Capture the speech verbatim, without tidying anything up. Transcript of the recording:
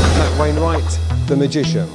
Matt Wainwright, the magician.